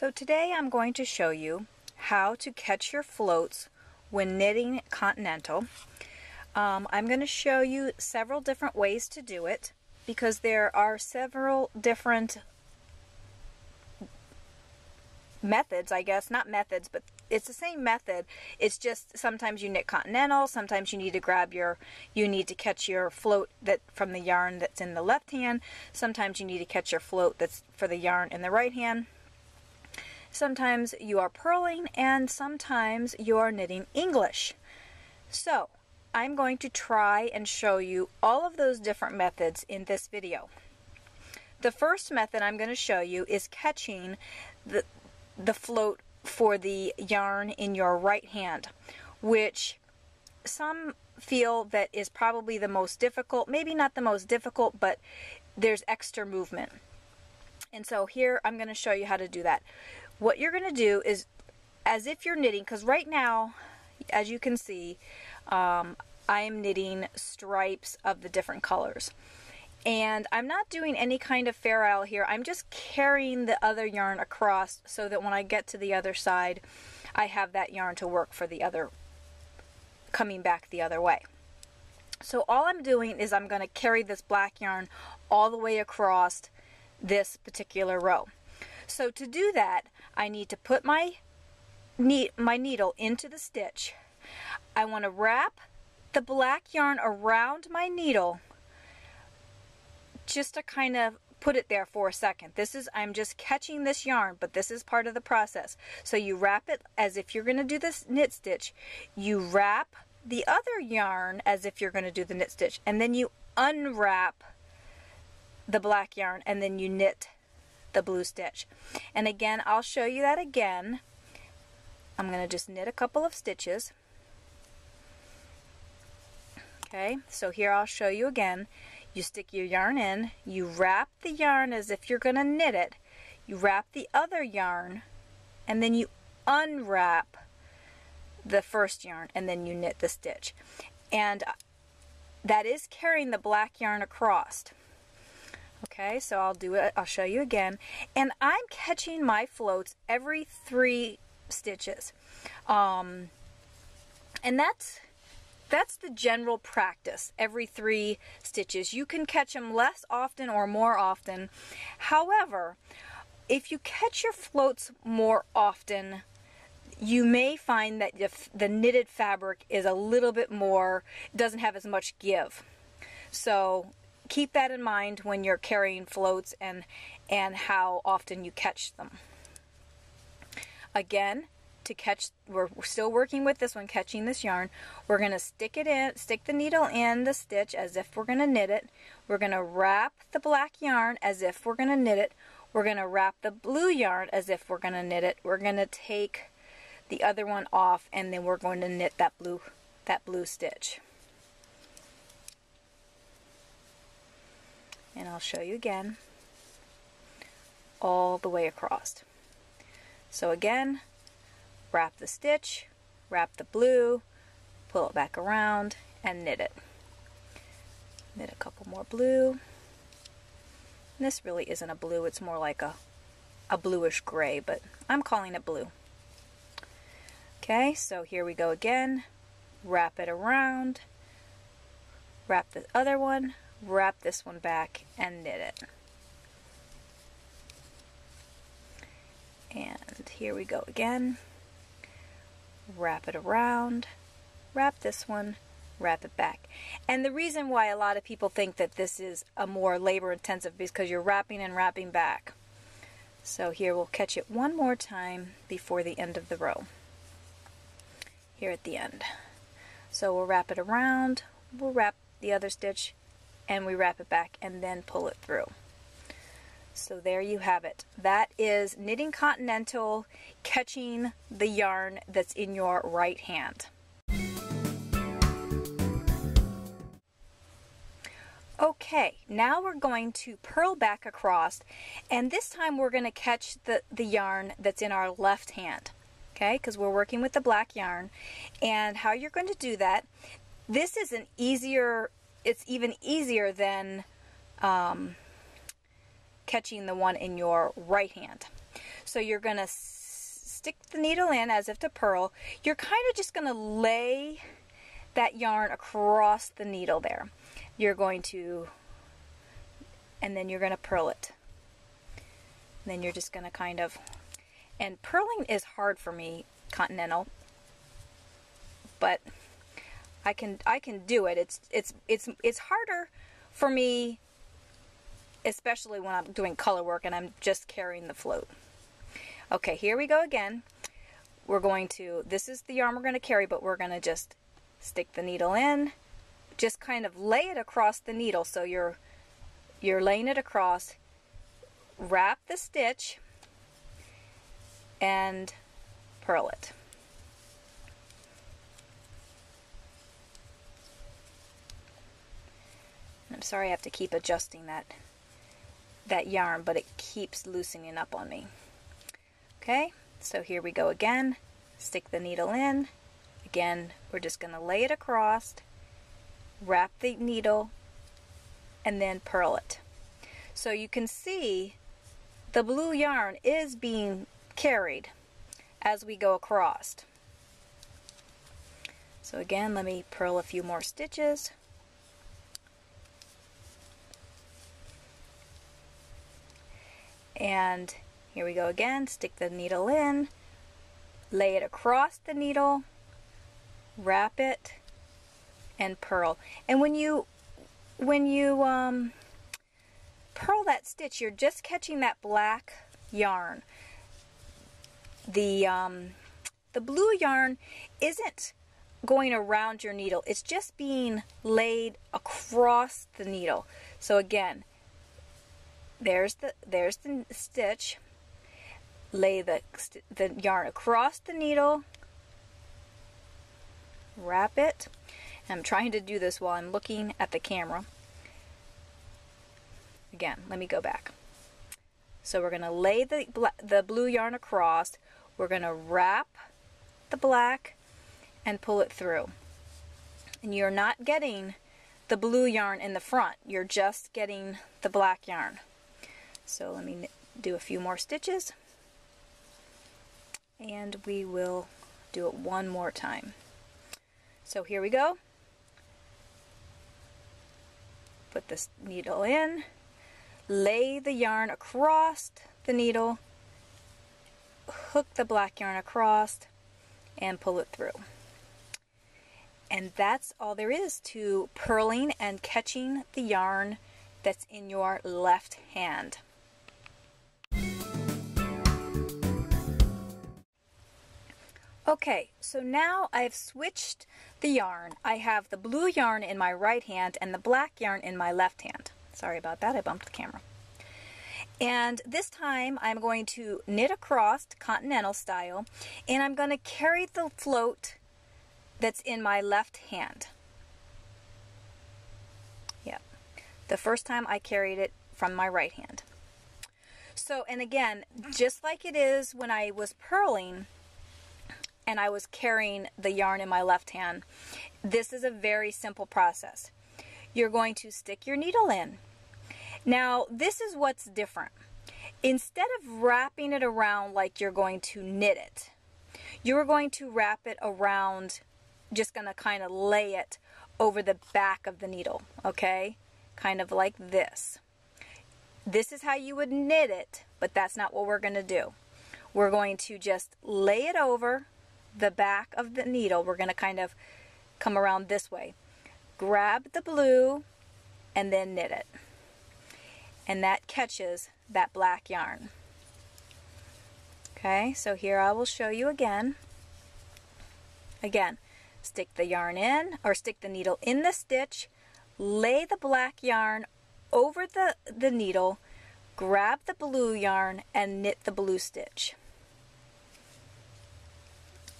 So today I'm going to show you how to catch your floats when knitting Continental. I'm going to show you several different ways to do it because there are several different methods, I guess, not methods, but it's the same method. It's just sometimes you knit Continental, sometimes you need to grab your, you need to catch your float that from the yarn that's in the left hand, sometimes you need to catch your float that's for the yarn in the right hand, sometimes you are purling, and sometimes you are knitting English. So I'm going to try and show you all of those different methods in this video. The first method I'm going to show you is catching the float for the yarn in your right hand, which some feel that is probably the most difficult. Maybe not the most difficult, but there's extra movement. And so here I'm going to show you how to do that. What you're going to do is, as if you're knitting, because right now, as you can see, I am knitting stripes of the different colors. And I'm not doing any kind of Fair Isle here. I'm just carrying the other yarn across so that when I get to the other side, I have that yarn to work for the other, coming back the other way. So all I'm doing is I'm going to carry this black yarn all the way across this particular row. So to do that, I need to put my needle into the stitch. I want to wrap the black yarn around my needle just to kind of put it there for a second. This is, I'm just catching this yarn, but this is part of the process. So you wrap it as if you're going to do this knit stitch. You wrap the other yarn as if you're going to do the knit stitch, and then you unwrap the black yarn, and then you knit the blue stitch. And again, I'll show you that again. I'm going to just knit a couple of stitches. Okay, so here I'll show you again. You stick your yarn in, you wrap the yarn as if you're going to knit it, you wrap the other yarn, and then you unwrap the first yarn, and then you knit the stitch. And that is carrying the black yarn across. Okay, so I'll do it, I'll show you again. And I'm catching my floats every 3 stitches. And that's the general practice, every 3 stitches. You can catch them less often or more often. However, if you catch your floats more often, you may find that if the knitted fabric is a little bit more, doesn't have as much give. So keep that in mind when you're carrying floats and how often you catch them. Again, to catch, we're still working with this one, catching this yarn. We're going to stick it in, stick the needle in the stitch as if we're going to knit it. We're going to wrap the black yarn as if we're going to knit it. We're going to wrap the blue yarn as if we're going to knit it. We're going to take the other one off, and then we're going to knit that blue stitch. And I'll show you again, all the way across. So again, wrap the stitch, wrap the blue, pull it back around, and knit it. Knit a couple more blue. And this really isn't a blue, it's more like a bluish gray, but I'm calling it blue. Okay, so here we go again. Wrap it around, wrap the other one, wrap this one back, and knit it. And here we go again. Wrap it around, wrap this one, wrap it back. And the reason why a lot of people think that this is a more labor intensive is because you're wrapping and wrapping back. So here we'll catch it one more time before the end of the row. Here at the end. So we'll wrap it around, we'll wrap the other stitch, and we wrap it back and then pull it through. So there you have it. That is knitting Continental, catching the yarn that's in your right hand. Okay, now we're going to purl back across, and this time we're going to catch the yarn that's in our left hand, okay, because we're working with the black yarn. And how you're going to do that, this is an easier, it's even easier than catching the one in your right hand. So you're going to stick the needle in as if to purl. You're kind of just going to lay that yarn across the needle there. You're going to, and then you're going to purl it. And then you're just going to kind of, and purling is hard for me, Continental, but I can do it. It's harder for me, especially when I'm doing color work and I'm just carrying the float. Okay, here we go again. We're going to, this is the yarn we're going to carry, but we're going to just stick the needle in, just kind of lay it across the needle. So you're laying it across, wrap the stitch, and purl it. I'm sorry I have to keep adjusting that yarn, but it keeps loosening up on me. Okay, so here we go again. Stick the needle in. Again, we're just going to lay it across, wrap the needle, and then purl it. So you can see the blue yarn is being carried as we go across. So again, let me purl a few more stitches. And here we go again, stick the needle in, lay it across the needle, wrap it, and purl. And when you purl that stitch, you're just catching that black yarn. The blue yarn isn't going around your needle, it's just being laid across the needle. So again, there's the stitch, lay the yarn across the needle, wrap it. And I'm trying to do this while I'm looking at the camera. Again, let me go back. So we're going to lay the blue yarn across, we're going to wrap the black and pull it through. And you're not getting the blue yarn in the front, you're just getting the black yarn. So let me do a few more stitches, and we will do it one more time. So here we go. Put this needle in, lay the yarn across the needle, hook the black yarn across, and pull it through. And that's all there is to purling and catching the yarn that's in your left hand. Okay, so now I've switched the yarn. I have the blue yarn in my right hand and the black yarn in my left hand. Sorry about that, I bumped the camera. And this time I'm going to knit across, Continental style, and I'm going to carry the float that's in my left hand. Yep. The first time I carried it from my right hand. So, and again, just like it is when I was purling and I was carrying the yarn in my left hand, this is a very simple process. You're going to stick your needle in. Now, this is what's different. Instead of wrapping it around like you're going to knit it, you're going to wrap it around, just going to kind of lay it over the back of the needle, okay? Kind of like this. This is how you would knit it, but that's not what we're going to do. We're going to just lay it over the back of the needle. We're going to kind of come around this way. Grab the blue and then knit it. And that catches that black yarn. Okay, so here I will show you again. Again, stick the yarn in, or stick the needle in the stitch, lay the black yarn over the needle, grab the blue yarn, and knit the blue stitch.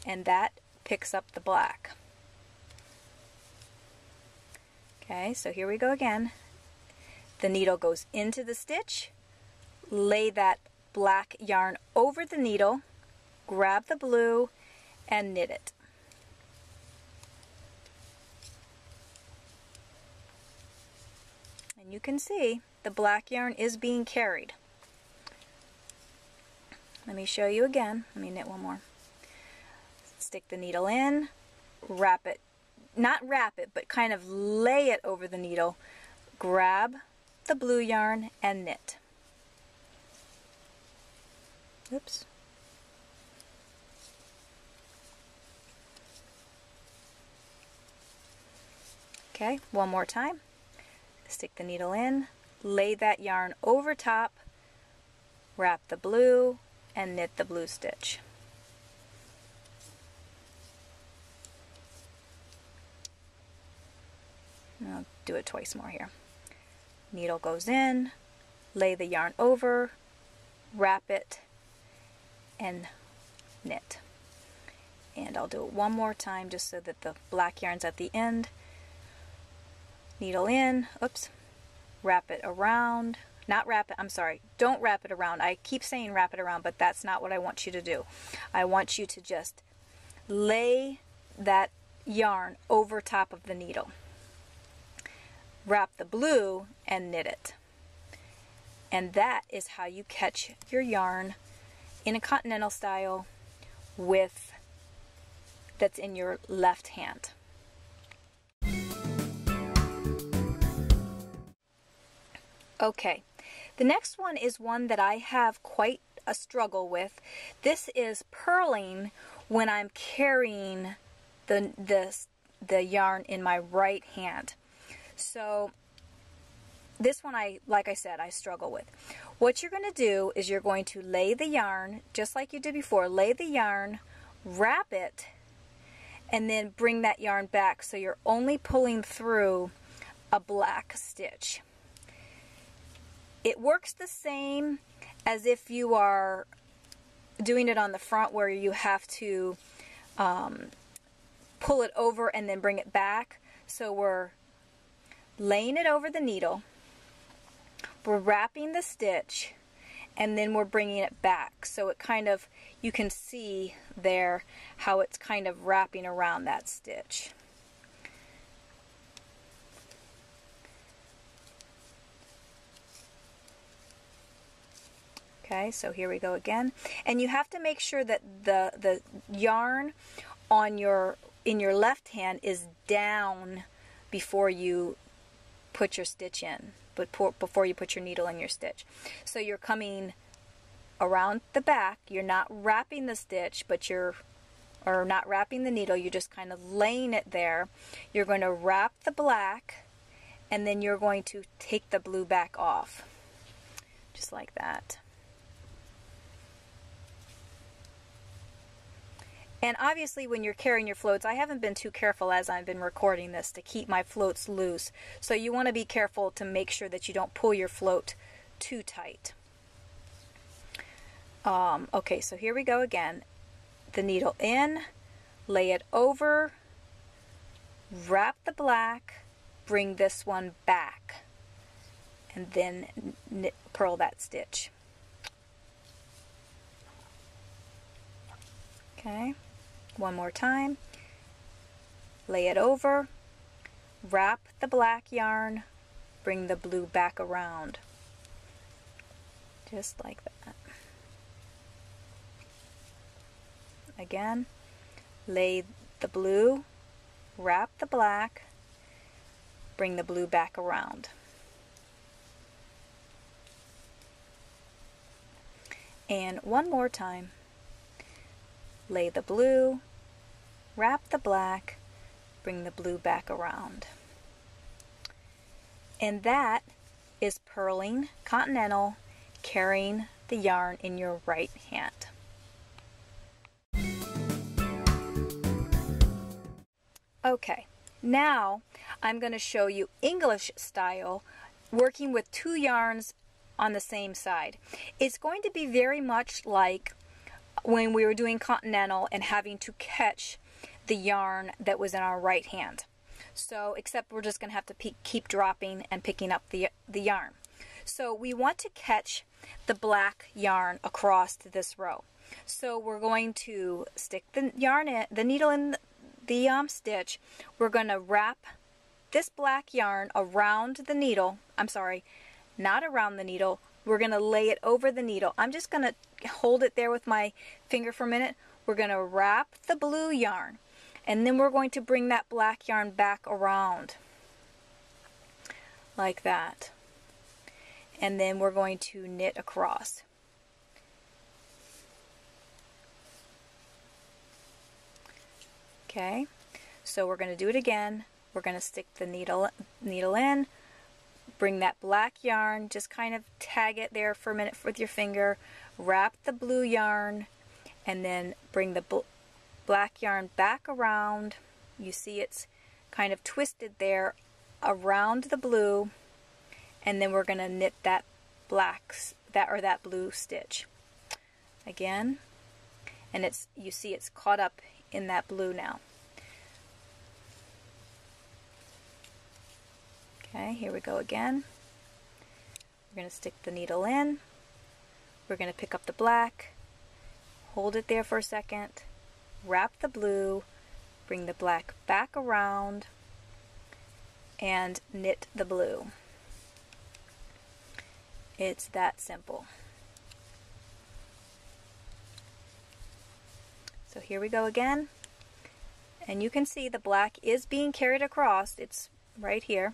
And that picks up the black. Okay, so here we go again. The needle goes into the stitch, lay that black yarn over the needle, grab the blue, and knit it. And you can see the black yarn is being carried. Let me show you again. Let me knit one more. Stick the needle in, wrap it, not wrap it, but kind of lay it over the needle, grab the blue yarn and knit. Oops. Okay, one more time. Stick the needle in, lay that yarn over top, wrap the blue, and knit the blue stitch. And I'll do it twice more here. Needle goes in, lay the yarn over, wrap it, and knit. And I'll do it one more time just so that the black yarn's at the end. Needle in, oops, wrap it around, not wrap it, I'm sorry, don't wrap it around. I keep saying wrap it around, but that's not what I want you to do. I want you to just lay that yarn over top of the needle, wrap the blue and knit it. And that is how you catch your yarn in a continental style with, that's in your left hand. Okay, the next one is one that I have quite a struggle with. This is purling when I'm carrying the yarn in my right hand. So this one, like I said, I struggle with. What you're going to do is you're going to lay the yarn, just like you did before, lay the yarn, wrap it, and then bring that yarn back so you're only pulling through a black stitch. It works the same as if you are doing it on the front where you have to pull it over and then bring it back. So we're laying it over the needle, we're wrapping the stitch, and then we're bringing it back. So it kind of, you can see there how it's kind of wrapping around that stitch. Okay, so here we go again, and you have to make sure that the yarn on in your left hand is down before you put your stitch in, but before you put your needle in your stitch. So you're coming around the back, you're not wrapping the stitch, but you're, or not wrapping the needle, you're just kind of laying it there. You're going to wrap the black, and then you're going to take the blue back off, just like that. And obviously when you're carrying your floats, I haven't been too careful as I've been recording this to keep my floats loose. So you want to be careful to make sure that you don't pull your float too tight. Okay, so here we go again. The needle in, lay it over, wrap the black, bring this one back, and then purl that stitch. Okay. One more time, lay it over, wrap the black yarn, bring the blue back around, just like that. Again, lay the blue, wrap the black, bring the blue back around. And one more time, lay the blue, wrap the black, bring the blue back around. And that is purling continental, carrying the yarn in your right hand. Okay, now I'm going to show you English style, working with two yarns on the same side. It's going to be very much like when we were doing continental and having to catch the yarn that was in our right hand. So except we're just going to have to keep dropping and picking up the yarn. So we want to catch the black yarn across to this row. So we're going to stick the yarn in, the needle in the stitch. We're going to wrap this black yarn around the needle. I'm sorry, not around the needle. We're going to lay it over the needle. I'm just going to hold it there with my finger for a minute. We're going to wrap the blue yarn, and then we're going to bring that black yarn back around like that, and then we're going to knit across. Okay, so we're going to do it again. We're going to stick the needle in, bring that black yarn, just kind of tag it there for a minute with your finger, wrap the blue yarn, and then bring the black yarn back around. You see it's kind of twisted there around the blue, and then we're going to knit that that blue stitch again, and it's, you see it's caught up in that blue now. Okay, here we go again. We're going to stick the needle in. We're going to pick up the black, hold it there for a second, wrap the blue, bring the black back around, and knit the blue. It's that simple. So here we go again, and you can see the black is being carried across. It's right here.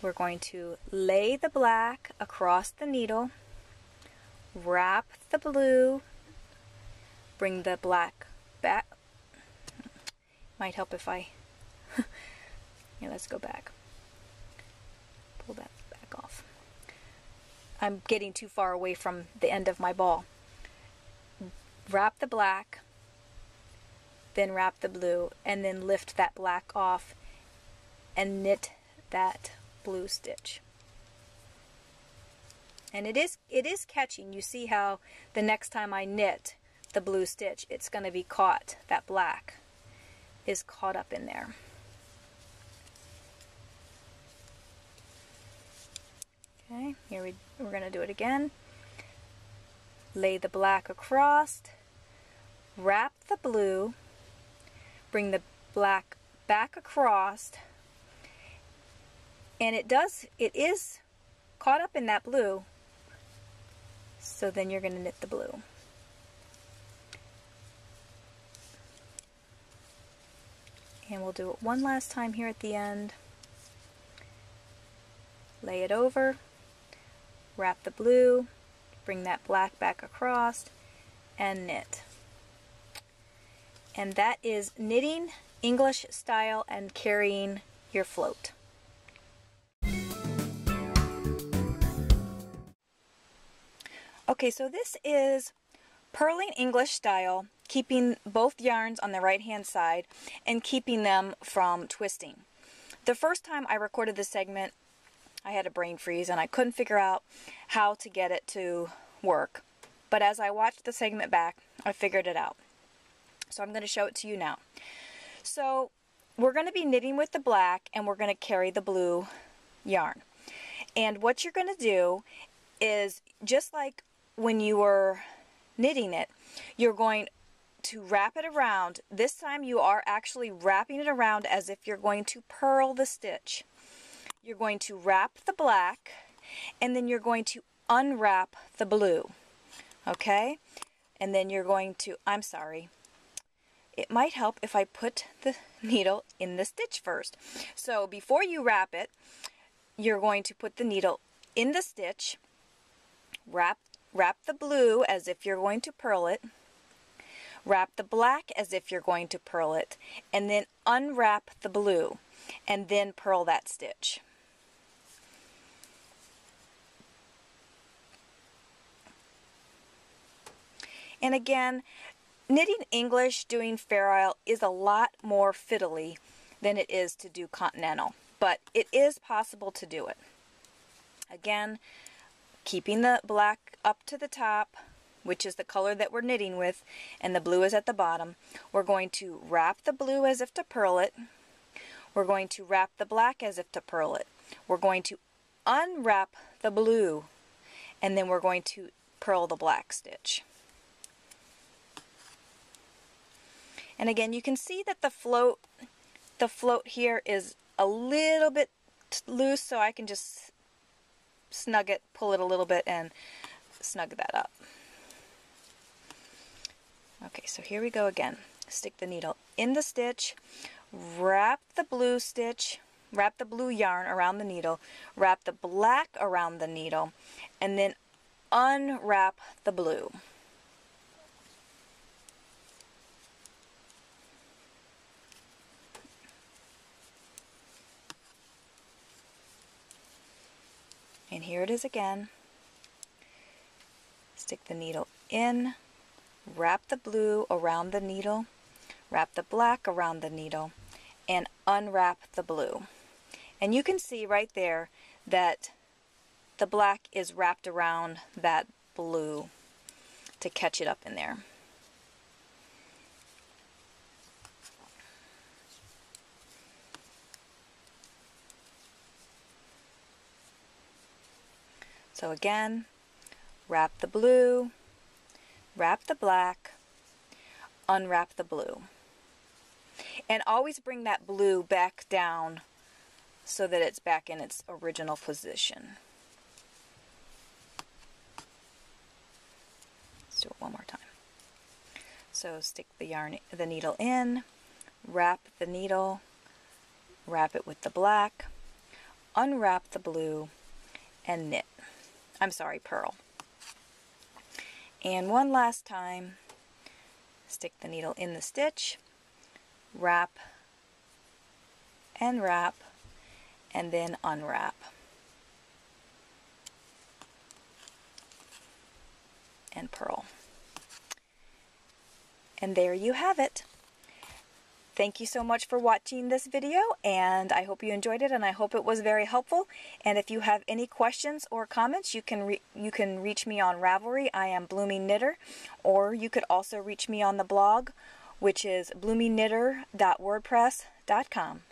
We're going to lay the black across the needle, wrap the blue, bring the black back. Might help if I, yeah, let's go back. Pull that back off. I'm getting too far away from the end of my ball. Wrap the black, then wrap the blue, and then lift that black off and knit that blue stitch. And it is catching. You see how the next time I knit the blue stitch, it's going to be caught. That black is caught up in there. Okay, here we're going to do it again. Lay the black across, wrap the blue, bring the black back across, and it is caught up in that blue, so then you're going to knit the blue. And we'll do it one last time here at the end. Lay it over, wrap the blue, bring that black back across, and knit. And that is knitting English style and carrying your float. Okay, so this is purling English style, keeping both yarns on the right hand side and keeping them from twisting. The first time I recorded this segment, I had a brain freeze and I couldn't figure out how to get it to work. But as I watched the segment back, I figured it out. So I'm going to show it to you now. So we're going to be knitting with the black and we're going to carry the blue yarn. And what you're going to do is just like when you were knitting it, you're going to wrap it around. This time you are actually wrapping it around as if you're going to purl the stitch. You're going to wrap the black, and then you're going to unwrap the blue, okay? And then you're going to, I'm sorry, it might help if I put the needle in the stitch first. So before you wrap it, you're going to put the needle in the stitch, wrap the blue as if you're going to purl it, wrap the black as if you're going to purl it, and then unwrap the blue, and then purl that stitch. And again, knitting English doing Fair Isle is a lot more fiddly than it is to do Continental, but it is possible to do it. Again, keeping the black up to the top, which is the color that we're knitting with, and the blue is at the bottom. We're going to wrap the blue as if to purl it. We're going to wrap the black as if to purl it. We're going to unwrap the blue, and then we're going to purl the black stitch. And again, you can see that the float here is a little bit loose, so I can just snug it, pull it a little bit, and snug that up. Okay, so here we go again. Stick the needle in the stitch, wrap the blue yarn around the needle, wrap the black around the needle, and then unwrap the blue. And here it is again. Stick the needle in, wrap the blue around the needle, wrap the black around the needle, and unwrap the blue. And you can see right there that the black is wrapped around that blue to catch it up in there. So again, wrap the blue, wrap the black, unwrap the blue. And always bring that blue back down so that it's back in its original position. Let's do it one more time. So stick the needle in, wrap the needle, wrap it with the black, unwrap the blue, and knit. I'm sorry, purl. And one last time, stick the needle in the stitch, wrap, and then unwrap. And purl. And there you have it. Thank you so much for watching this video, and I hope you enjoyed it, and I hope it was very helpful. And if you have any questions or comments, you can reach me on Ravelry. I am Blooming Knitter, or you could also reach me on the blog, which is bloomingknitter.wordpress.com.